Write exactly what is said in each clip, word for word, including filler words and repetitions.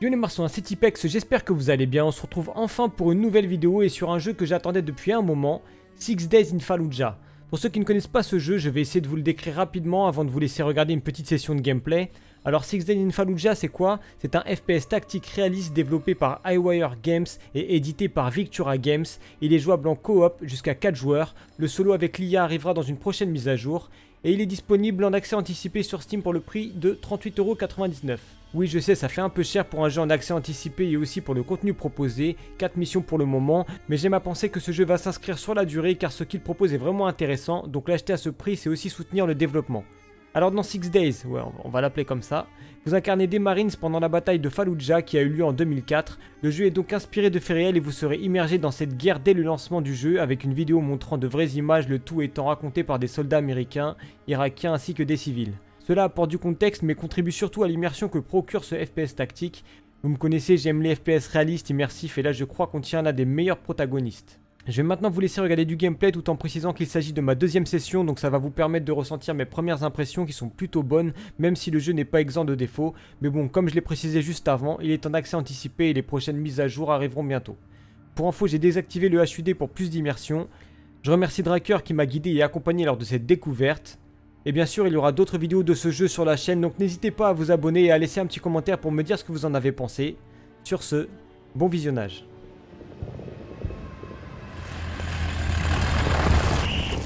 Lionel Marson, c'est Typex, j'espère que vous allez bien. On se retrouve enfin pour une nouvelle vidéo et sur un jeu que j'attendais depuis un moment, Six Days in Fallujah. Pour ceux qui ne connaissent pas ce jeu, je vais essayer de vous le décrire rapidement avant de vous laisser regarder une petite session de gameplay. Alors Six Days in Fallujah, c'est quoi? C'est un F P S tactique réaliste développé par iWire Games et édité par Victura Games. Il est jouable en coop jusqu'à quatre joueurs, le solo avec l'I A arrivera dans une prochaine mise à jour. Et il est disponible en accès anticipé sur Steam pour le prix de trente-huit euros quatre-vingt-dix-neuf. Oui, je sais, ça fait un peu cher pour un jeu en accès anticipé et aussi pour le contenu proposé, quatre missions pour le moment, mais j'aime à penser que ce jeu va s'inscrire sur la durée car ce qu'il propose est vraiment intéressant, donc l'acheter à ce prix c'est aussi soutenir le développement. Alors dans Six Days, ouais, on va l'appeler comme ça, vous incarnez des Marines pendant la bataille de Fallujah qui a eu lieu en deux mille quatre. Le jeu est donc inspiré de faits réels et vous serez immergé dans cette guerre dès le lancement du jeu avec une vidéo montrant de vraies images, le tout étant raconté par des soldats américains, irakiens ainsi que des civils. Cela apporte du contexte mais contribue surtout à l'immersion que procure ce F P S tactique. Vous me connaissez, j'aime les F P S réalistes, immersifs et là je crois qu'on tient l'un des meilleurs protagonistes. Je vais maintenant vous laisser regarder du gameplay tout en précisant qu'il s'agit de ma deuxième session, donc ça va vous permettre de ressentir mes premières impressions qui sont plutôt bonnes, même si le jeu n'est pas exempt de défauts. Mais bon, comme je l'ai précisé juste avant, il est en accès anticipé et les prochaines mises à jour arriveront bientôt. Pour info, j'ai désactivé le H U D pour plus d'immersion. Je remercie Draker qui m'a guidé et accompagné lors de cette découverte. Et bien sûr, il y aura d'autres vidéos de ce jeu sur la chaîne, donc n'hésitez pas à vous abonner et à laisser un petit commentaire pour me dire ce que vous en avez pensé. Sur ce, bon visionnage.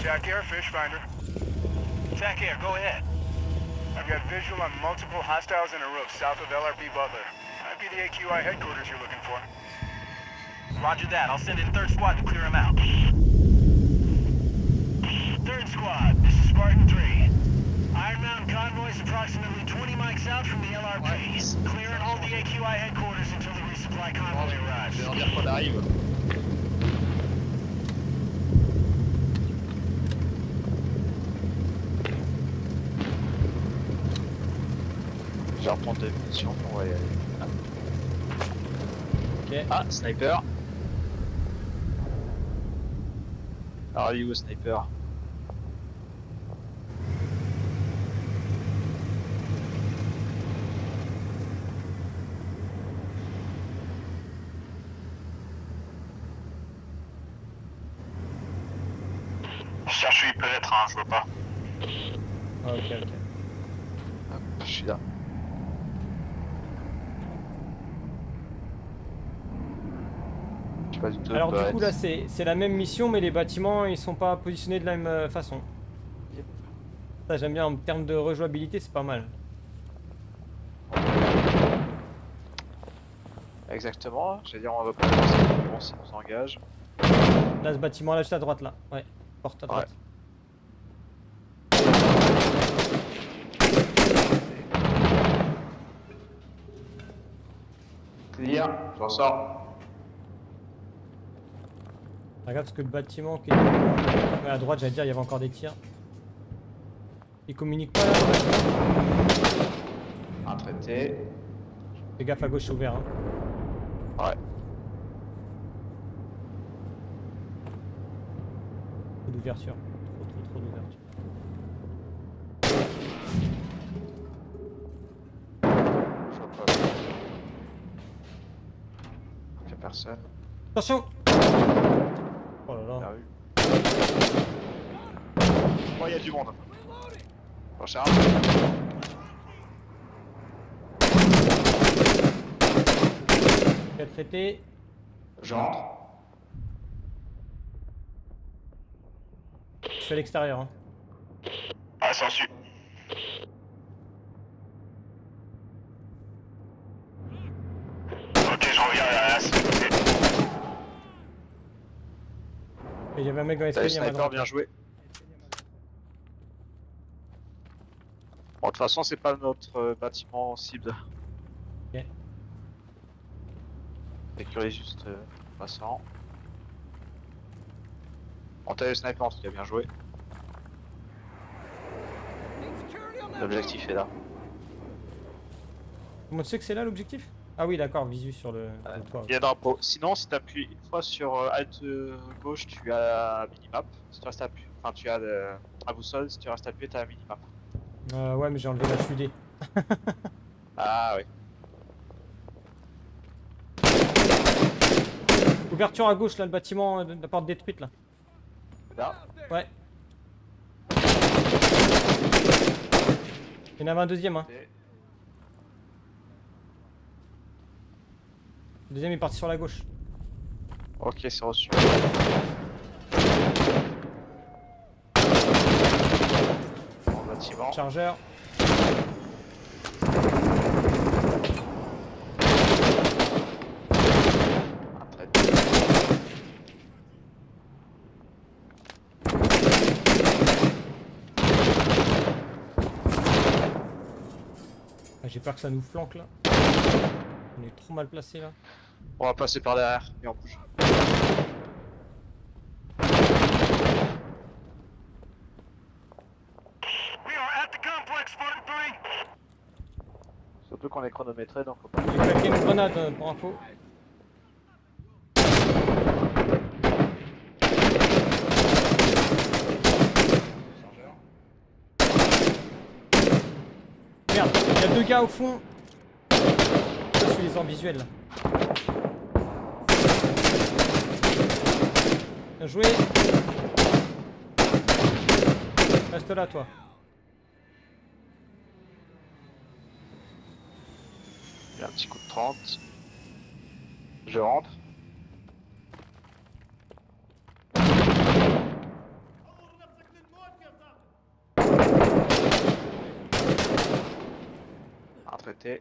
Attack air, fish finder. Attack air, go ahead. I've got visual on multiple hostiles in a row south of L R B Butler. Might be the A Q I headquarters you're looking for. Roger that. I'll send in third squad to clear them out. Third squad, this is Spartan three. Iron Mountain convoys approximately twenty mics out from the L R B. Clear and hold the A Q I headquarters until the resupply convoy arrives. Je vais reprendre des munitions pour aller. Ok. Ah, sniper. Are you a sniper? Je cherche où il peut être, hein, je vois pas. Ok, ok. Hop, je suis là. Alors du coup là c'est la même mission mais les bâtiments ils sont pas positionnés de la même façon. Ça j'aime bien en termes de rejouabilité, c'est pas mal. Exactement, j'allais dire on va pas passer bon si on s'engage. Là ce bâtiment là juste à droite là, ouais, porte à droite. Ouais. Clear, j'en sors. Regarde parce que le bâtiment qui est à droite, j'allais dire, il y avait encore des tirs. Il communique pas là. Un traité. Fais gaffe à gauche, c'est ouvert. Hein. Ouais. Trop d'ouverture. Trop, trop, trop d'ouverture. Il y a personne. Attention! Oh là là. Oh, il y a du monde. Bon, charge. Je vais traiter. Je rentre. Je suis à l'extérieur. Hein. Ah, ça suit. Ok, j'en reviens à la sécurité. Il y avait un mec dans l'escalier. Sniper, bien joué. Bon, de toute façon, c'est pas notre bâtiment cible. Ok. Sécurisé juste euh, passant. On t'a le sniper en tout cas, bien joué. L'objectif est là. Comment tu sais que c'est là l'objectif? Ah oui d'accord, visu sur le, euh, le toit. Il y a drapeau. Sinon si t'appuies une fois sur euh, Alt euh, gauche tu as minimap. Si tu restes appuyé, enfin tu as le, à boussole, si tu restes appuyé t'as minimap. Euh ouais mais j'ai enlevé la H U D. Ah oui. Ouverture à gauche là, le bâtiment, la porte détruite là. Là. Ouais. Il y en avait un deuxième hein. Le deuxième est parti sur la gauche. Ok, c'est reçu. Bon, bâtiment. Chargeur. J'ai peur que ça nous flanque là. On est trop mal placé là. On va passer par derrière et on bouge. Surtout qu'on est chronométré donc faut pas. J'ai claqué une grenade pour info. Il y a deux gars au fond. Je suis les en visuel là. Bien joué. Reste là toi. Il y a un petit coup de trente. Je rentre. Ok,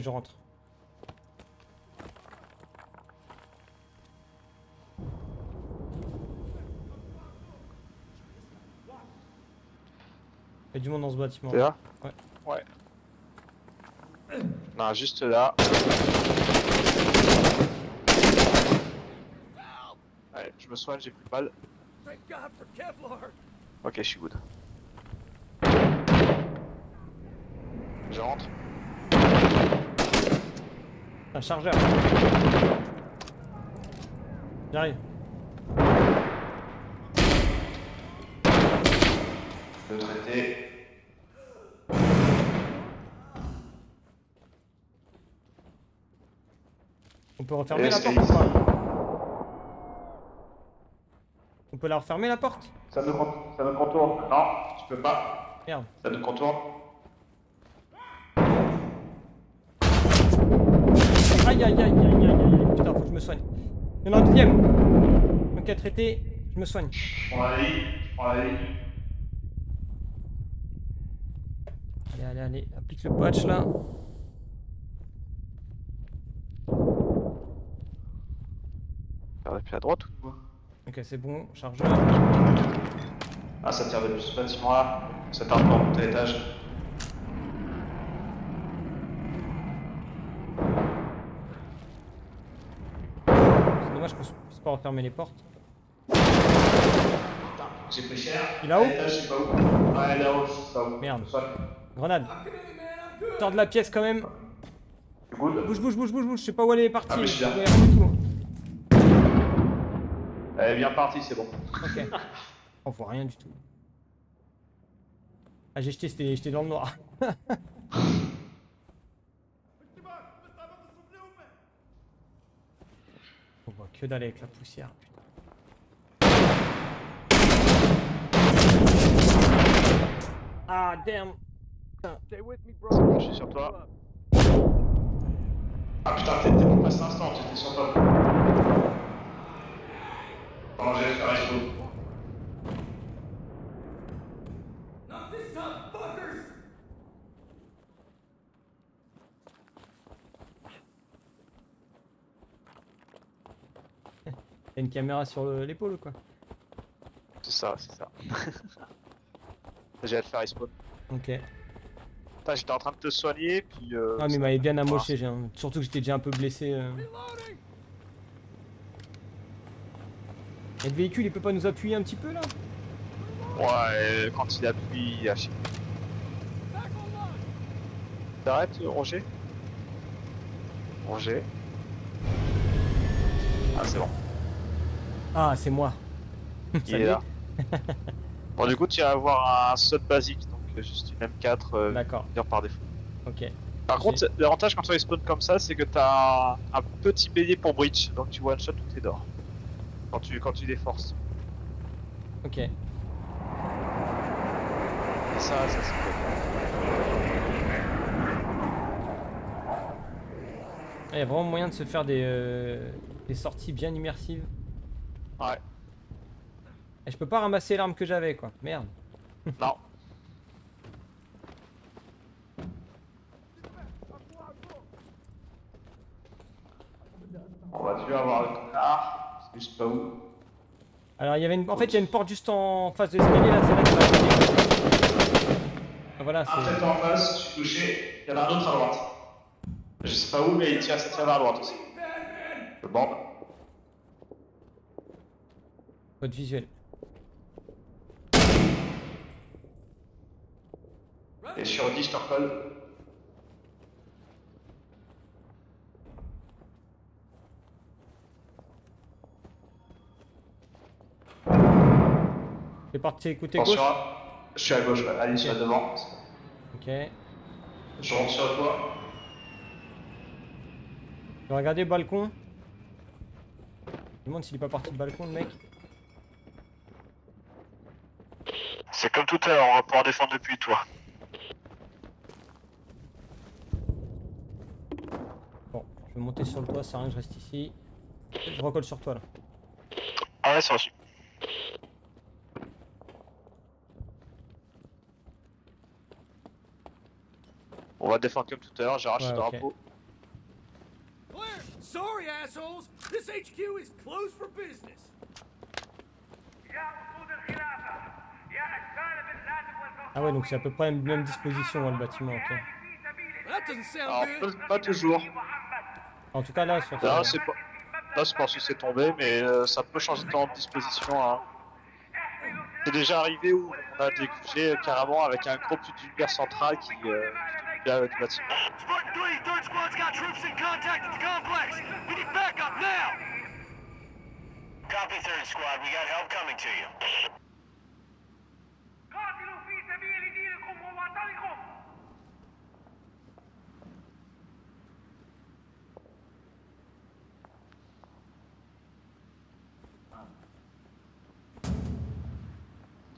je rentre. Il y a du monde dans ce bâtiment. T'es là ? Ouais. Ouais. Non, juste là. Allez, je me soigne, j'ai plus de balles. Ok, je suis good. Je rentre. Un chargeur. J'arrive. Je vais arrêter. On peut refermer la porte ou pas ? On peut la refermer la porte ? Ça me contourne. Non, je peux pas. Merde. Ça me contourne. Aïe aïe aïe aïe aïe aïe, putain, faut que je me soigne. Il y en a un deuxième. Donc à traiter, je me soigne. Je prends la ligne, je prends la ligne. Allez, allez, allez, applique le patch là. Faire l'appui à droite ou quoi? Ok, c'est bon, chargeur. Ah, ça tire de plus ce bâtiment là, ça part pour monter l'étage. Je pense qu'on puisse pas refermer les portes. J'ai pris cher. Il est là-haut ? Je sais pas où. Ouais, là-haut, je sais pas où. Merde. Grenade. Sors de la pièce quand même. Bouge, bouge, bouge, bouge, bouge. Je sais pas où elle est partie. Ah, mais je suis là. Elle est bien partie, c'est bon. Ok. On voit rien du tout. Ah, j'ai jeté, j'étais dans le noir. On voit que d'aller avec la poussière, putain. Ah, damn. Putain. Je suis sur toi. Ah putain, t'étais pour passer un instant, j'étais sur toi. Bon, j'ai fait un réseau. Not this time, fuckers! Y'a une caméra sur l'épaule ou quoi? C'est ça, c'est ça. J'ai hâte de faire respawn. Ok. Putain, j'étais en train de te soigner, puis. Euh, ah, mais il m'avait bien amoché, j'ai un... surtout que j'étais déjà un peu blessé. Euh... Et le véhicule, il peut pas nous appuyer un petit peu là? Ouais, quand il appuie, il achète. T'arrêtes, Roger? Roger? Ah, c'est bon. Ah, c'est moi. Il est là. Bon, du coup, tu vas avoir un seul basique, donc juste une M quatre euh, d'accord par défaut. Ok. Par contre, l'avantage quand on les spawn comme ça, c'est que t'as un, un petit bélier pour breach, donc tu one shot tous tes doors quand tu quand tu déforces. Ok. Et ça, ça c'est cool. Il y a vraiment moyen de se faire des, euh, des sorties bien immersives. Ouais. Et je peux pas ramasser l'arme que j'avais quoi, merde. Non. On va tu avoir le connard, parce que je sais pas où. Alors il y avait une... En fait il y a une porte juste en face de l'escalier là, c'est là que va ah, voilà, c'est... Ah, en face, je suis touché, il y en a un autre à droite. Je sais pas où mais il tire, ça tire vers droite aussi. Je bombe. Votre visuel. Et sur dix, je te recolle. C'est parti, côté gauche. Je suis à gauche, allez, je suis à devant. Ok. Je rentre sur toi. Je vais regarder le balcon. Je me demande s'il est pas parti du balcon, le mec. C'est comme tout à l'heure, on va pouvoir défendre depuis toi. Bon, je vais monter sur le toit, ça sert à rien que je reste ici. Je recolle sur toi là. Ah ouais, c'est reçu. On va défendre comme tout à l'heure, j'arrache ouais, le okay. drapeau. Sorry assholes, this H Q is closed for business. Ah ouais, donc c'est à peu près la même disposition hein, le bâtiment, ok. Alors, pas, pas toujours. En tout cas là, sur là c'est pas... Là c'est parce que c'est tombé, mais euh, ça peut changer de disposition. Hein. C'est déjà arrivé où on a découpé euh, carrément avec un gros plus d'univers central qui euh, vient avec le bâtiment.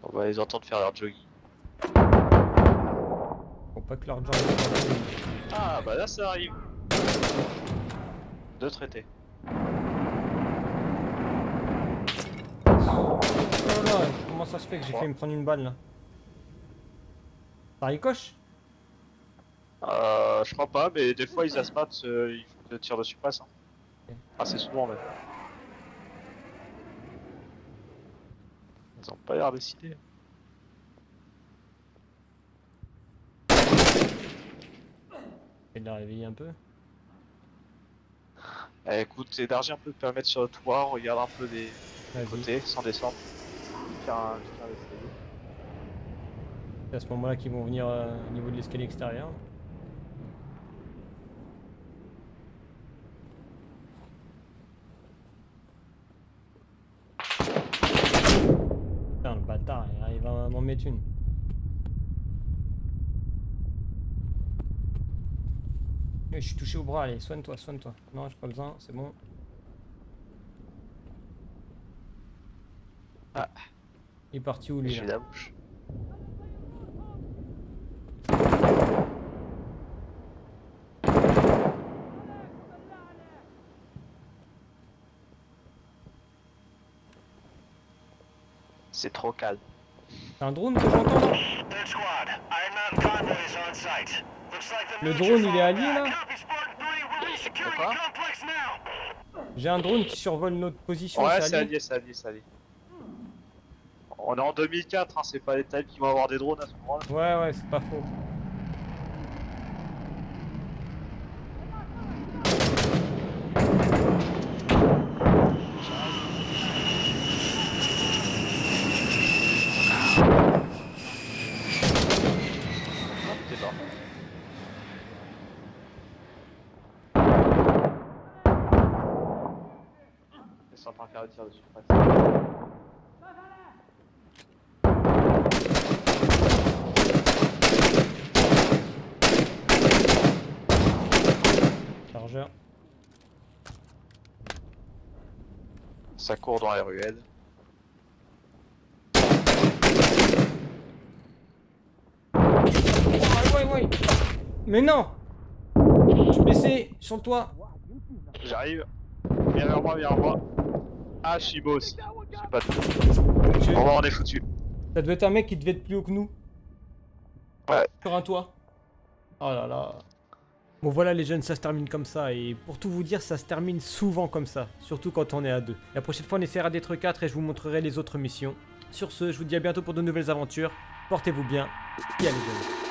On va les entendre faire leur jogging. Faut pas que leur jogging. Ah bah là ça arrive. Deux traités. Oh là là, comment ça se fait que j'ai failli me prendre une balle là? Ça ricoche? Euh, je crois pas, mais des fois ils asmatent, euh, ils te tirent dessus pas ça. Okay. Ah c'est souvent même. Ils ont pas l'air décidés. Et de la réveiller un peu. Eh, écoute, élargis un peu le périmètre sur le toit, regarde un peu des côtés sans descendre. Faire un putain d'escalier. C'est à ce moment-là qu'ils vont venir euh, au niveau de l'escalier extérieur. Putain, le bâtard, il arrive à m'en mettre une. Je suis touché au bras, allez, soigne-toi, soigne-toi. Non, j'ai pas besoin, c'est bon. Ah. Il est parti où lui? J'ai la bouche. C'est trop calme. C'est un drone que j'entends. Le drone il est allié là. J'ai un drone qui survole notre position. Ouais c'est allié, c'est allié, c'est allié. On est en deux mille quatre, hein, c'est pas les types qui vont avoir des drones à ce moment là. Ouais ouais c'est pas faux. Tir dessus, ouais. Ça court dans les ruelles. Ouais, ouais, ouais. Mais non! Je suis baissé, sur toi. J'arrive. Viens vers moi, viens vers moi. Ah, je suis beau aussi. Je sais pas tout. Je... On est foutu. Ça devait être un mec qui devait être plus haut que nous. Ouais. Sur un toit. Oh là là. Bon voilà les jeunes, ça se termine comme ça, et pour tout vous dire, ça se termine souvent comme ça, surtout quand on est à deux. La prochaine fois on essaiera d'être quatre et je vous montrerai les autres missions. Sur ce, je vous dis à bientôt pour de nouvelles aventures, portez-vous bien, et à les jeunes.